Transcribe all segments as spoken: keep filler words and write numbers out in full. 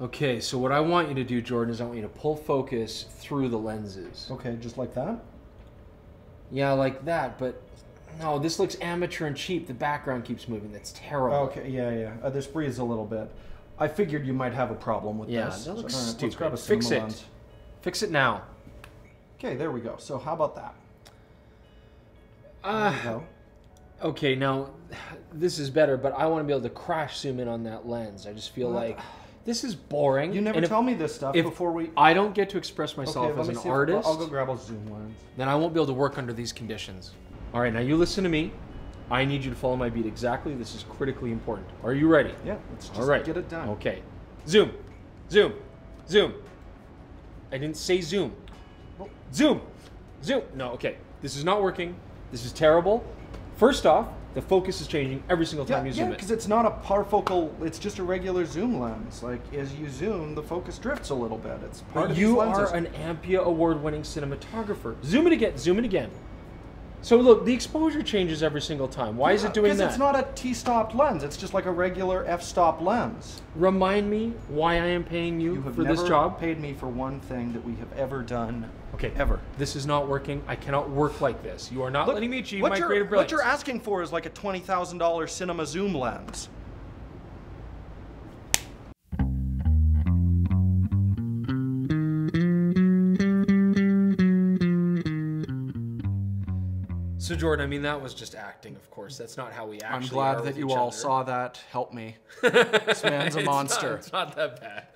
Okay, so what I want you to do, Jordan, is I want you to pull focus through the lenses. Okay, just like that? Yeah, like that, but no, this looks amateur and cheap. The background keeps moving. That's terrible. Okay, yeah, yeah. Uh, this breathes a little bit. I figured you might have a problem with yeah, this. Yeah, that looks so, stupid. Right, let's grab a Fix it. Lens. Fix it now. Okay, there we go. So how about that? Uh, there we go. Okay, now this is better, but I want to be able to crash zoom in on that lens. I just feel well, like this is boring. You never and tell if, me this stuff before we... I don't get to express myself okay, as an artist. If, I'll go grab a zoom lens. Then I won't be able to work under these conditions. All right, now you listen to me. I need you to follow my beat exactly. This is critically important. Are you ready? Yeah, let's just All right. get it done. Okay. Zoom. Zoom. Zoom. I didn't say zoom. Well, zoom. Zoom. No, okay. This is not working. This is terrible. First off, the focus is changing every single time yeah, you zoom yeah, it. Yeah, because it's not a parfocal, it's just a regular zoom lens. Like, as you zoom, the focus drifts a little bit. It's part but of you are an Ampia award-winning cinematographer. Zoom it again. Zoom it again. So look, the exposure changes every single time. Why yeah, is it doing that? Because it's not a T-stop lens. It's just like a regular f-stop lens. Remind me why I am paying you, you have for never this job. Paid me for one thing that we have ever done. Okay, ever. This is not working. I cannot work like this. You are not look, letting me achieve my creative brilliance. What you're asking for is like a twenty thousand dollar cinema zoom lens. So Jordan, I mean, that was just acting, of course. That's not how we actually I'm glad are that you all other. Saw that. Help me. This man's a it's monster. Not, it's not that bad.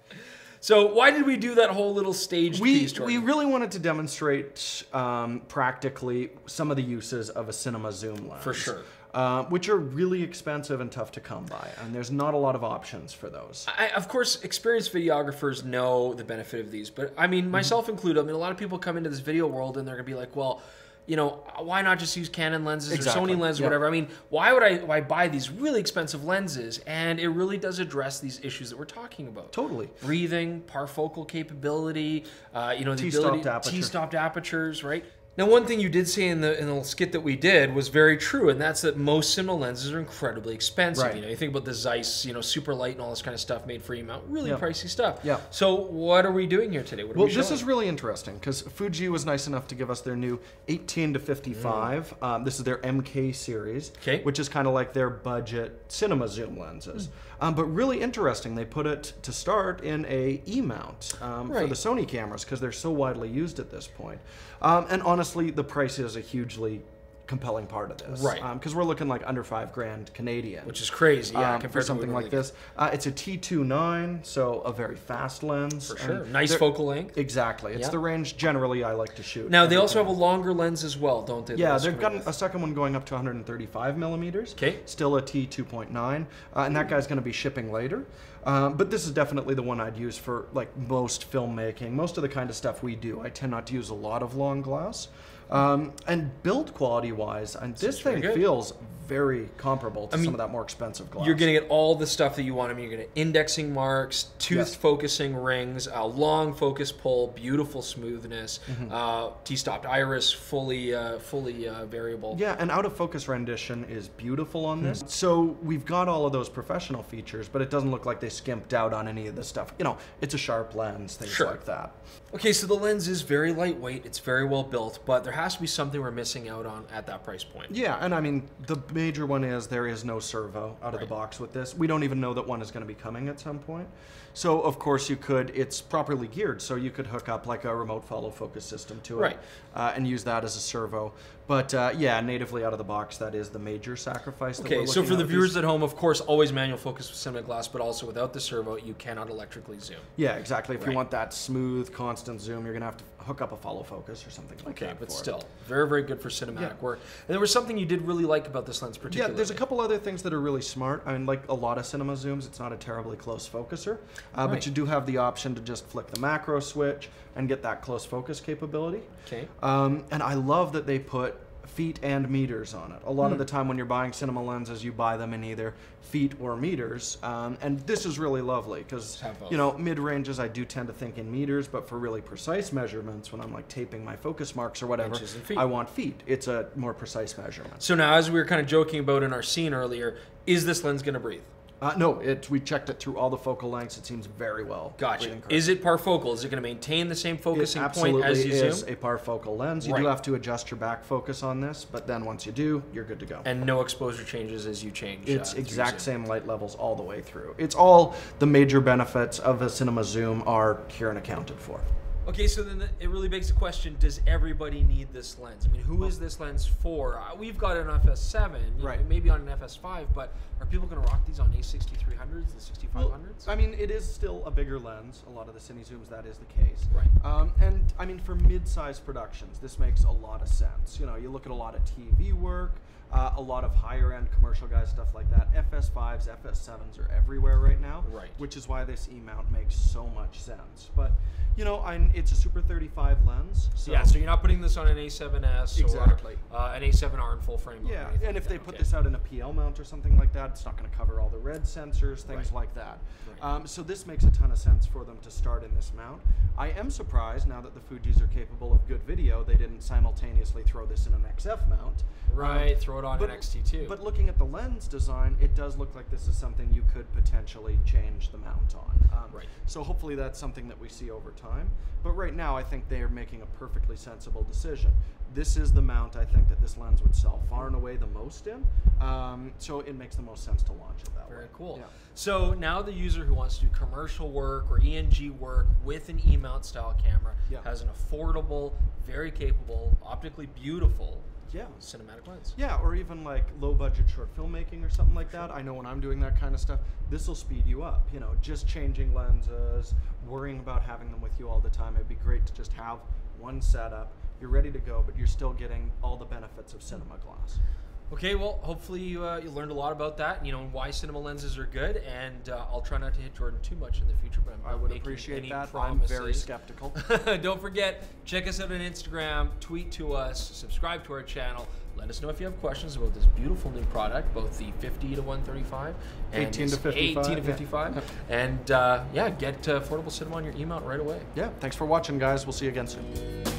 So why did we do that whole little stage we, piece, Jordan? We really wanted to demonstrate um, practically some of the uses of a cinema zoom lens. For sure. Uh, which are really expensive and tough to come by, and there's not a lot of options for those. I, of course, experienced videographers know the benefit of these, but I mean, myself mm-hmm. included, I mean, a lot of people come into this video world and they're going to be like, well, you know, why not just use Canon lenses exactly. or Sony lenses yep. or whatever? I mean, why would I why buy these really expensive lenses? And it really does address these issues that we're talking about. Totally. Breathing, parfocal capability, uh, you know, the ability T-stopped apertures, right? Now, one thing you did say in the in the skit that we did was very true, and that's that most cinema lenses are incredibly expensive. Right. You know, you think about the Zeiss, you know, super light and all this kind of stuff made for E mount, really yeah. pricey stuff. Yeah. So what are we doing here today? What are well, we this is really interesting because Fuji was nice enough to give us their new eighteen to fifty-five. Mm. Um, this is their M K series, okay. which is kind of like their budget cinema zoom lenses. Mm. Um, but really interesting, they put it to start in a E mount um, right. for the Sony cameras because they're so widely used at this point. Um, and on honestly, the price is a hugely compelling part of this, right? Because um, we're looking like under five grand Canadian, which is crazy, yeah. Um, compared to something like this, uh, it's a T two point nine, so a very fast lens, for sure. Nice focal length, exactly. It's yeah. the range generally I like to shoot. Now they also have a longer lens as well, don't they? Yeah, they've got a second one going up to one hundred thirty-five millimeters. Okay, still a T two point nine, uh, and that guy's going to be shipping later. Um, but this is definitely the one I'd use for like most filmmaking, most of the kind of stuff we do. I tend not to use a lot of long glass. Um, and build quality wise, and this thing feels very comparable to I mean, some of that more expensive glass. You're going to get all the stuff that you want. I mean, you're going to indexing marks, tooth yes. focusing rings, a long focus pull, beautiful smoothness, mm-hmm. uh, T-stopped iris, fully uh, fully uh, variable. Yeah, and out of focus rendition is beautiful on this. Mm-hmm. So we've got all of those professional features, but it doesn't look like they skimped out on any of this stuff. You know, it's a sharp lens, things sure. like that. Okay, so the lens is very lightweight. It's very well built, but there has to be something we're missing out on at that price point. Yeah, and I mean, the major one is there is no servo out of right. the box with this. We don't even know that one is going to be coming at some point. So of course you could, it's properly geared, so you could hook up like a remote follow focus system to it right. uh, and use that as a servo. But uh, yeah, natively out of the box, that is the major sacrifice that okay, we're looking so for the viewers these. At home, of course, always manual focus with cinema glass, but also without the servo, you cannot electrically zoom. Yeah, exactly. If right. you want that smooth, constant zoom, you're going to have to hook up a follow focus or something like okay, that. Okay, but still, it. very, very good for cinematic yeah. work. And there was something you did really like about this lens particularly. Yeah, there's a couple other things that are really smart. I mean, like a lot of cinema zooms, it's not a terribly close focuser. Uh, right. But you do have the option to just flick the macro switch and get that close focus capability. Okay. Um, and I love that they put feet and meters on it. A lot mm. of the time when you're buying cinema lenses, you buy them in either feet or meters. Um, and this is really lovely because, you know, mid-ranges I do tend to think in meters, but for really precise measurements, when I'm like taping my focus marks or whatever, I want feet. It's a more precise measurement. So now, as we were kind of joking about in our scene earlier, is this lens going to breathe? Uh, no, it, we checked it through all the focal lengths. It seems very well. Gotcha. Is it parfocal? Is it going to maintain the same focusing point as you zoom? It absolutely is a parfocal lens. You right. do have to adjust your back focus on this, but then once you do, you're good to go. And no exposure changes as you change. It's uh, exact same light levels all the way through. It's all the major benefits of a cinema zoom are here and accounted for. Okay, so then it really begs the question, does everybody need this lens? I mean, who is this lens for? We've got an F S seven, right. maybe on an F S five, but are people going to rock these on A sixty-three hundreds and sixty-five hundreds? Well, I mean, it is still a bigger lens. A lot of the cine zooms, that is the case. Right. Um, and, I mean, for mid-size productions, this makes a lot of sense. You know, you look at a lot of T V work, uh, a lot of higher-end commercial guys, stuff like that. F S fives, F S sevens are everywhere right now, right. which is why this E-mount makes so much sense. But, you know, I, it's a Super thirty-five lens. So yeah, so you're not putting this on an A seven S exactly. or uh, an A seven R in full frame. Yeah, and like if that. they put okay. this out in a P L mount or something like that, it's not going to cover all the RED sensors, things right. like that. Right. Um, so this makes a ton of sense for them to start in this mount. I am surprised now that the Fujis are capable of good video, they didn't simultaneously throw this in an X F mount. Right, um, throw it on but, an X T two. But looking at the lens design, it does look like this is something you could potentially change the mount on. Um, right. So hopefully that's something that we see over time. But right now, I think they are making a perfectly sensible decision. This is the mount I think that this lens would sell far and away the most in. Um, so it makes the most sense to launch it that way. Very cool. Yeah. So now the user who wants to do commercial work or E N G work with an E-mount style camera yeah. has an affordable, very capable, optically beautiful yeah. cinematic lens. Yeah, or even like low budget short filmmaking or something like sure. that. I know when I'm doing that kind of stuff, this will speed you up. You know, just changing lenses, worrying about having them with you all the time. It'd be great to just have one setup. You're ready to go, but you're still getting all the benefits of cinema glass. Okay, well, hopefully you, uh, you learned a lot about that, you know, and why cinema lenses are good, and uh, I'll try not to hit Jordan too much in the future, but I'm not I would appreciate any that. Promises. I'm very skeptical. Don't forget, check us out on Instagram, tweet to us, subscribe to our channel. Let us know if you have questions about this beautiful new product, both the fifty to one thirty-five and eighteen to fifty-five. eighteen to fifty-five. Yeah. And uh, yeah, get uh, affordable cinema on your E-mount right away. Yeah, thanks for watching, guys. We'll see you again soon.